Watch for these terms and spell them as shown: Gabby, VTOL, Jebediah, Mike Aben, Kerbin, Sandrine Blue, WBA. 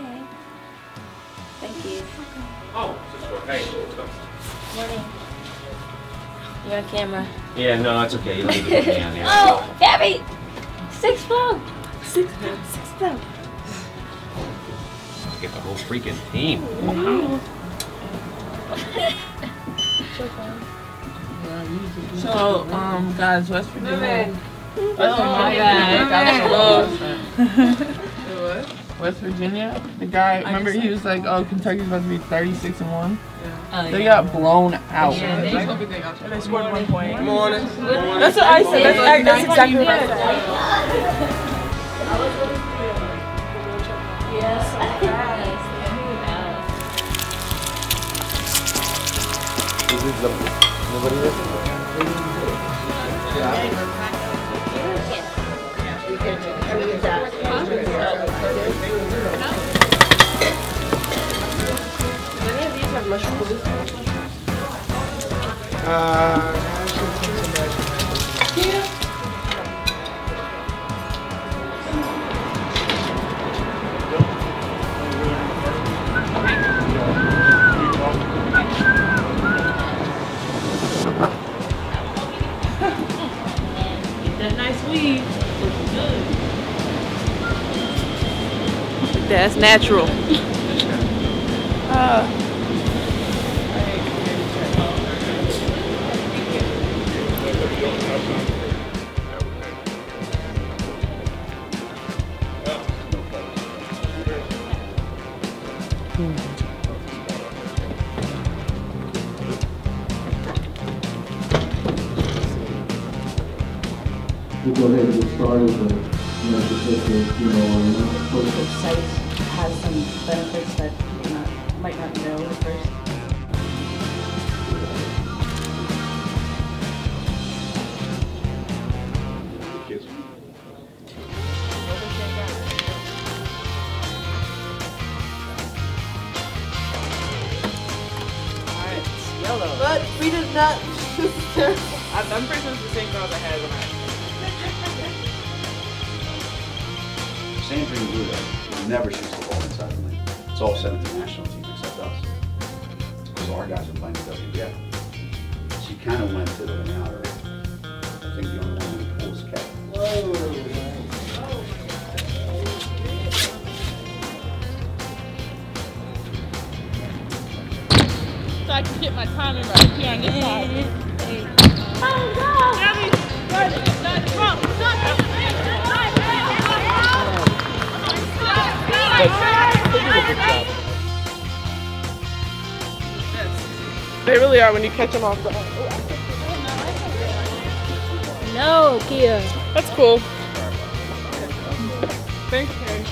Hey. Thank you. Oh, sister. Hey. Morning. You're on camera. Yeah, no, that's okay. You don't need to put me on there. Oh, Gabby! 6 pound. 6 pound. 6 pound. Get the whole freaking team. Wow. So, guys, what's for dinner? Oh my God. West Virginia, the guy, remember he was like, oh, Kentucky's about to be 36-1? Yeah. They got blown out. Yeah, they scored 1 point. That's what I said. That's exactly what I said. Yes. Is this lovely? Nobody listening? Yeah. That nice weed looks good. That's natural. We'll go ahead and get started, but you know, the site has some benefits that people might not know at first. Alright, it's yellow. But we did not. I'm pretty sure it's the same girl that has them. Sandrine Blue never shoots the ball inside the lane. It's all 17 national teams except us, because our guys are playing the WBA. She kind of went to the outer. I think the only one who pulls Cat. Whoa! So I can get my timing right here on this side. Oh no! Gabby, they really are when you catch them off guard. No, Kia. That's cool. Thank you.